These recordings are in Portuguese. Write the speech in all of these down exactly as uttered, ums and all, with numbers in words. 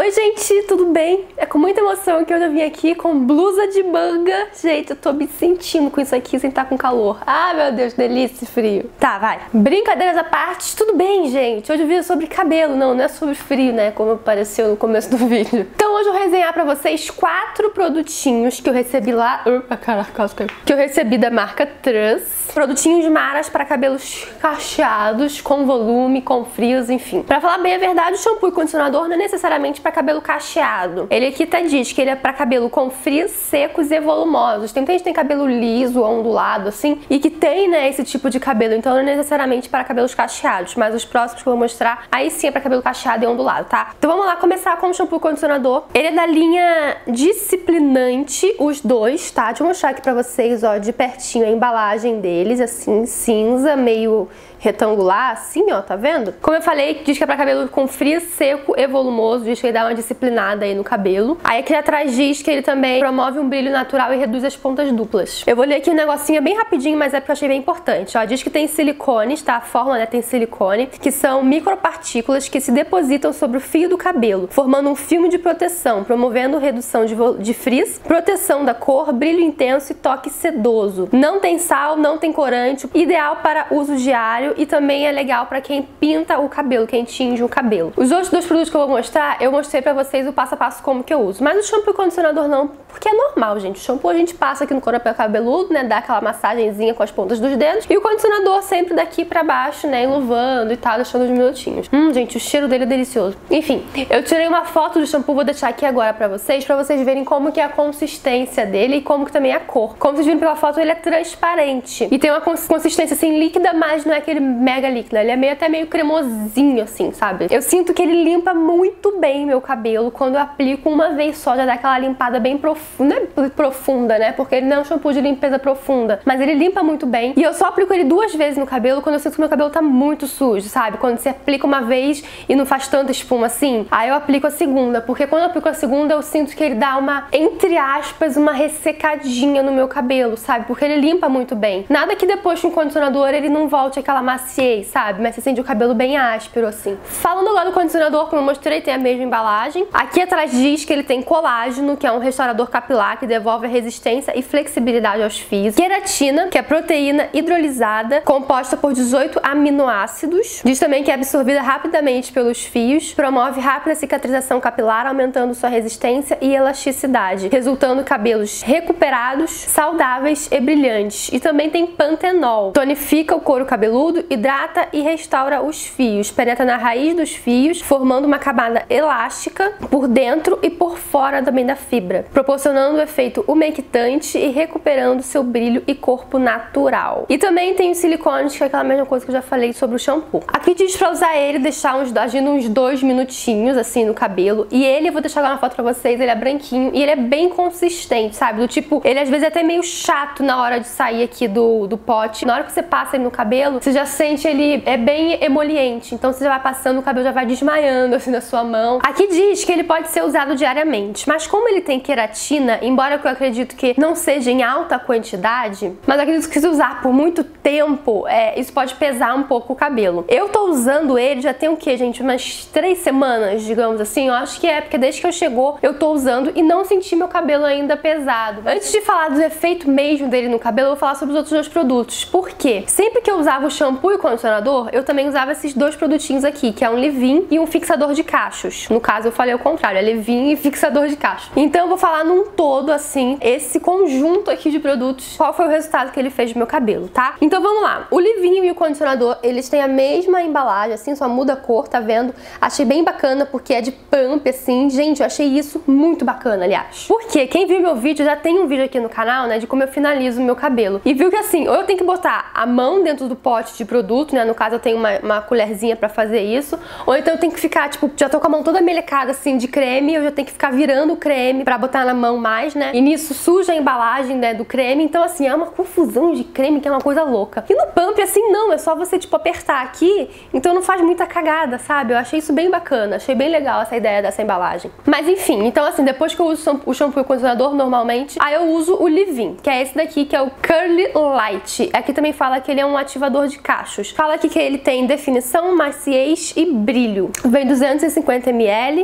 Oi gente, tudo bem? É com muita emoção que eu já vim aqui com blusa de manga. Gente, eu tô me sentindo com isso aqui sem estar com calor. Ah, meu Deus, delícia, frio. Tá, vai. Brincadeiras à parte, tudo bem, gente? Hoje o vídeo é sobre cabelo, não, não é sobre frio, né? Como apareceu no começo do vídeo. Então hoje eu vou resenhar pra vocês quatro produtinhos que eu recebi lá... Opa, caraca, quase caiu. Que eu recebi da marca Truss. Produtinhos maras pra cabelos cacheados, com volume, com frios, enfim. Pra falar bem a verdade, o shampoo e condicionador não é necessariamente pra cabelo cacheado. Ele aqui tá diz que ele é pra cabelo com frios, secos e volumosos. Tem gente que tem cabelo liso, ondulado, assim, e que tem, né, esse tipo de cabelo. Então não é necessariamente para cabelos cacheados, mas os próximos que eu vou mostrar, aí sim é pra cabelo cacheado e ondulado, tá? Então vamos lá começar com o shampoo e condicionador. Ele é da linha Disciplinante, os dois, tá? Deixa eu mostrar aqui pra vocês, ó, de pertinho a embalagem deles, assim, cinza, meio retangular, assim, ó, tá vendo? Como eu falei, diz que é pra cabelo com frizz, seco e volumoso, diz que ele dá uma disciplinada aí no cabelo. Aí aqui atrás diz que ele também promove um brilho natural e reduz as pontas duplas. Eu vou ler aqui um negocinho bem rapidinho, mas é porque eu achei bem importante, ó. Diz que tem silicones, tá? A forma, né, tem silicone, que são micropartículas que se depositam sobre o fio do cabelo, formando um filme de proteção, promovendo redução de, de frizz, proteção da cor, brilho intenso e toque sedoso. Não tem sal, não tem corante, ideal para uso diário e também é legal pra quem pinta o cabelo, quem tinge o cabelo. Os outros dois produtos que eu vou mostrar, eu mostrei pra vocês o passo a passo como que eu uso. Mas o shampoo e o condicionador não, porque é normal, gente. O shampoo a gente passa aqui no coropel cabeludo, né, dá aquela massagenzinha com as pontas dos dedos. E o condicionador sempre daqui pra baixo, né, enluvando e tal, deixando uns minutinhos. Hum, gente, o cheiro dele é delicioso. Enfim, eu tirei uma foto do shampoo, vou deixar aqui agora pra vocês, pra vocês verem como que é a consistência dele e como que também é a cor. Como vocês viram pela foto, ele é transparente. E tem uma consistência, assim, líquida, mas não é aquele mega líquido, ele é meio até meio cremosinho assim, sabe? Eu sinto que ele limpa muito bem meu cabelo quando eu aplico uma vez só, já dá aquela limpada bem profunda, não é profunda, né? Porque ele não é um shampoo de limpeza profunda, mas ele limpa muito bem e eu só aplico ele duas vezes no cabelo quando eu sinto que meu cabelo tá muito sujo, sabe? Quando você aplica uma vez e não faz tanta espuma assim, aí eu aplico a segunda, porque quando eu aplico a segunda eu sinto que ele dá uma, entre aspas, uma ressecadinha no meu cabelo, sabe? Porque ele limpa muito bem. Nada que depois com o condicionador ele não volte aquela maciez, sabe? Mas você sente o cabelo bem áspero, assim. Falando agora do condicionador, como eu mostrei, tem a mesma embalagem. Aqui atrás diz que ele tem colágeno, que é um restaurador capilar que devolve a resistência e flexibilidade aos fios. Queratina, que é proteína hidrolisada, composta por dezoito aminoácidos. Diz também que é absorvida rapidamente pelos fios, promove rápida cicatrização capilar, aumentando sua resistência e elasticidade, resultando em cabelos recuperados, saudáveis e brilhantes. E também tem pantenol, tonifica o couro cabeludo, hidrata e restaura os fios, penetra na raiz dos fios, formando uma camada elástica por dentro e por fora também da fibra, proporcionando o efeito umectante e recuperando seu brilho e corpo natural. E também tem os silicones, que é aquela mesma coisa que eu já falei sobre o shampoo. Aqui diz pra usar ele, deixar uns, agindo uns dois minutinhos assim no cabelo, e ele, eu vou deixar agora uma foto pra vocês, ele é branquinho e ele é bem consistente, sabe? Do tipo, ele às vezes é até meio chato na hora de sair aqui do, do pote, na hora que você passa ele no cabelo, você já sente ele, é bem emoliente, então você já vai passando, o cabelo já vai desmaiando assim na sua mão. Aqui diz que ele pode ser usado diariamente, mas como ele tem queratina, embora que eu acredito que não seja em alta quantidade, mas eu acredito que se usar por muito tempo, é, isso pode pesar um pouco o cabelo. Eu tô usando ele já tem o que, gente? Umas três semanas, digamos assim, eu acho que é, porque desde que eu chegou eu tô usando e não senti meu cabelo ainda pesado. Antes de falar do efeito mesmo dele no cabelo, eu vou falar sobre os outros dois produtos. Por quê? Sempre que eu usava o shampoo shampoo e condicionador, eu também usava esses dois produtinhos aqui, que é um leave-in e um fixador de cachos. No caso, eu falei o contrário, é leave-in e fixador de cachos. Então eu vou falar num todo, assim, esse conjunto aqui de produtos, qual foi o resultado que ele fez no meu cabelo, tá? Então vamos lá. O leave-in e o condicionador, eles têm a mesma embalagem, assim, só muda a cor, tá vendo? Achei bem bacana, porque é de pump, assim. Gente, eu achei isso muito bacana, aliás. Porque quem viu meu vídeo, já tem um vídeo aqui no canal, né, de como eu finalizo o meu cabelo. E viu que, assim, ou eu tenho que botar a mão dentro do pote de de produto, né? No caso eu tenho uma, uma colherzinha pra fazer isso, ou então eu tenho que ficar tipo, já tô com a mão toda melecada assim de creme, eu já tenho que ficar virando o creme pra botar na mão mais, né? E nisso suja a embalagem, né, do creme, então assim, é uma confusão de creme que é uma coisa louca. E no pump assim não, é só você tipo apertar aqui, então não faz muita cagada, sabe? Eu achei isso bem bacana, achei bem legal essa ideia dessa embalagem. Mas enfim, então assim, depois que eu uso o shampoo e o condicionador normalmente, aí eu uso o leave-in, que é esse daqui, que é o Curly Light. Aqui também fala que ele é um ativador de cachos. Fala aqui que ele tem definição, maciez e brilho. Vem duzentos e cinquenta mililitros.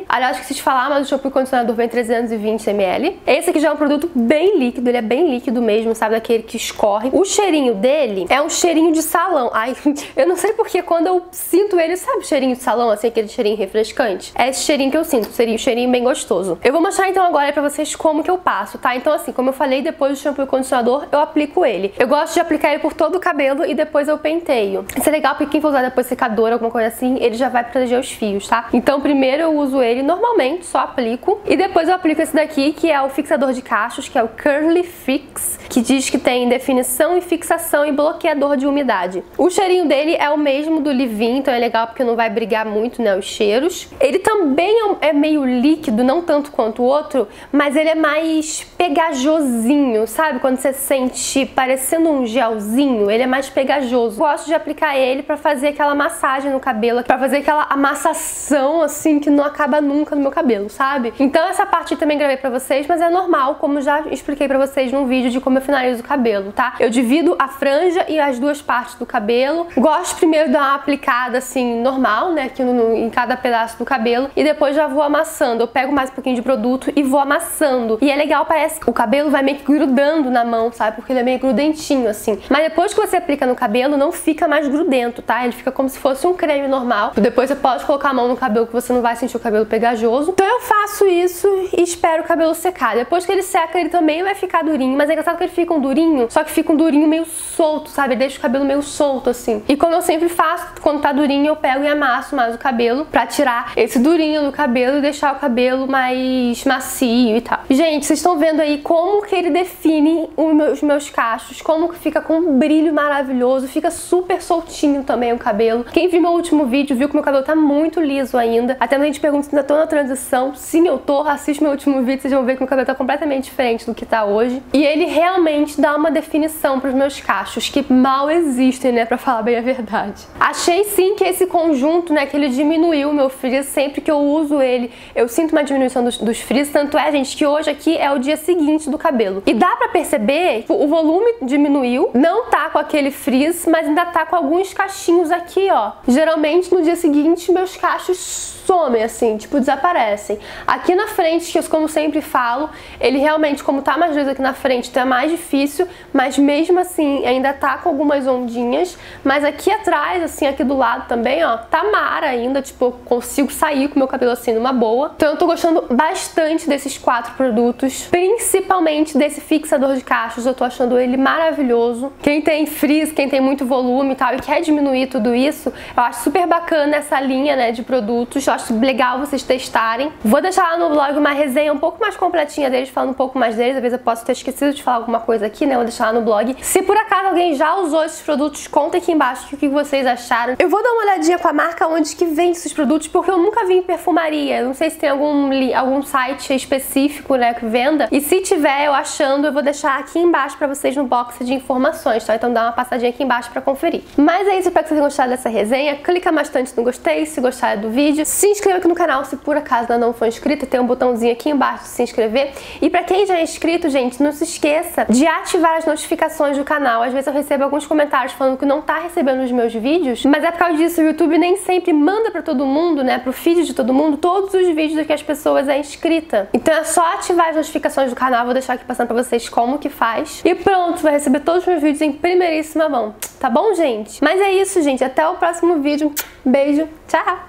Aliás, esqueci de falar, mas o shampoo e o condicionador vem trezentos e vinte mililitros. Esse aqui já é um produto bem líquido, ele é bem líquido mesmo, sabe? Daquele que escorre. O cheirinho dele é um cheirinho de salão. Ai, eu não sei porque quando eu sinto ele, sabe cheirinho de salão, assim, aquele cheirinho refrescante? É esse cheirinho que eu sinto, seria o cheirinho bem gostoso. Eu vou mostrar então agora pra vocês como que eu passo, tá? Então assim, como eu falei, depois do shampoo e condicionador eu aplico ele. Eu gosto de aplicar ele por todo o cabelo e depois eu penteio. Isso é legal porque quem for usar depois secador, alguma coisa assim, ele já vai proteger os fios, tá? Então primeiro eu uso ele normalmente, só aplico. E depois eu aplico esse daqui, que é o fixador de cachos, que é o Curly Fix, que diz que tem definição e fixação e bloqueador de umidade. O cheirinho dele é o mesmo do leave-in, então é legal porque não vai brigar muito, né, os cheiros. Ele também é, um, é meio líquido, não tanto quanto o outro, mas ele é mais pegajosinho, sabe? Quando você sente parecendo um gelzinho, ele é mais pegajoso. Gosto de aplicar ele pra fazer aquela massagem no cabelo, pra fazer aquela amassação, assim, que não acaba nunca no meu cabelo, sabe? Então essa parte eu também gravei pra vocês, mas é normal, como já expliquei pra vocês num vídeo de como eu finalizo o cabelo, tá? Eu divido a franja e as duas partes do cabelo. Gosto primeiro de dar uma aplicada, assim, normal, né? Aqui no, no, em cada pedaço do cabelo. E depois já vou amassando. Eu pego mais um pouquinho de produto e vou amassando. E é legal, parece que o cabelo vai meio que grudando na mão, sabe? Porque ele é meio grudentinho, assim. Mas depois que você aplica no cabelo, não fica mais grudento, tá? Ele fica como se fosse um creme normal. Depois você pode colocar a mão no cabelo que você não vai sentir o cabelo pegajoso. Então eu faço isso e espero o cabelo secar. Depois que ele seca, ele também vai ficar durinho. Mas é engraçado que ele fica um durinho, só que fica um durinho meio solto, sabe? Ele deixa o cabelo meio solto, assim. E como eu sempre faço, quando tá durinho, eu pego e amasso mais o cabelo pra tirar esse durinho do cabelo e deixar o cabelo mais macio e tal. Gente, vocês estão vendo aí como que ele define os meus, os meus cachos, como que fica com um brilho maravilhoso, fica super soltinho também o cabelo. Quem viu meu último vídeo viu que meu cabelo tá muito liso ainda. Até a gente pergunta se ainda tô na transição. Sim, eu tô. Assiste meu último vídeo, vocês vão ver que meu cabelo tá completamente diferente do que tá hoje. E ele realmente dá uma definição pros meus cachos, que mal existem, né, pra falar bem a verdade. Achei sim que esse conjunto, né, que ele diminuiu o meu frizz. Sempre que eu uso ele, eu sinto uma diminuição dos, dos frizz. Tanto é, gente, que hoje aqui é o dia seguinte do cabelo. E dá pra perceber que o volume diminuiu, não tá com aquele frizz, mas ainda tá com alguns cachinhos aqui, ó. Geralmente no dia seguinte meus cachos somem, assim, tipo, desaparecem. Aqui na frente, que eu como sempre falo, ele realmente, como tá mais liso aqui na frente, então é mais difícil, mas mesmo assim ainda tá com algumas ondinhas. Mas aqui atrás, assim, aqui do lado também, ó, tá mara ainda, tipo, eu consigo sair com meu cabelo assim numa boa. Então eu tô gostando bastante desses quatro produtos, principalmente desse fixador de cachos. Eu tô achando ele maravilhoso. Quem tem frizz, quem tem muito volume e tal e quer diminuir tudo isso, eu acho super bacana essa linha, né, de produtos. Eu acho legal vocês testarem. Vou deixar lá no blog uma resenha um pouco mais completinha deles, falando um pouco mais deles. Às vezes eu posso ter esquecido de falar alguma coisa aqui, né? Vou deixar lá no blog. Se por acaso alguém já usou esses produtos, conta aqui embaixo o que vocês acharam. Eu vou dar uma olhadinha com a marca onde que vem esses produtos, porque eu nunca vi em perfumaria. Eu não sei se tem algum, algum site específico, né, que venda. E se tiver, eu achando, eu vou deixar aqui embaixo pra vocês no box de informações, tá? Então dá uma passadinha aqui embaixo pra conferir. Mas é isso, espero que vocês tenham gostado dessa resenha. Clica bastante no gostei, se gostaram do vídeo. Se inscreva aqui no canal, se por acaso ainda não for inscrito. Tem um botãozinho aqui embaixo de se inscrever. E pra quem já é inscrito, gente, não se esqueça de ativar as notificações do canal. Às vezes eu recebo alguns comentários falando que não tá recebendo os meus vídeos, mas é por causa disso, o YouTube nem sempre manda pra todo mundo, né, pro feed de todo mundo, todos os vídeos do que as pessoas é inscrita. Então é só ativar as notificações do canal. Vou deixar aqui passando pra vocês como que faz. E pronto, vai receber todos os meus vídeos em primeiríssima mão. Tá bom, gente? Mas é isso, gente. Até o próximo vídeo. Beijo. Tchau!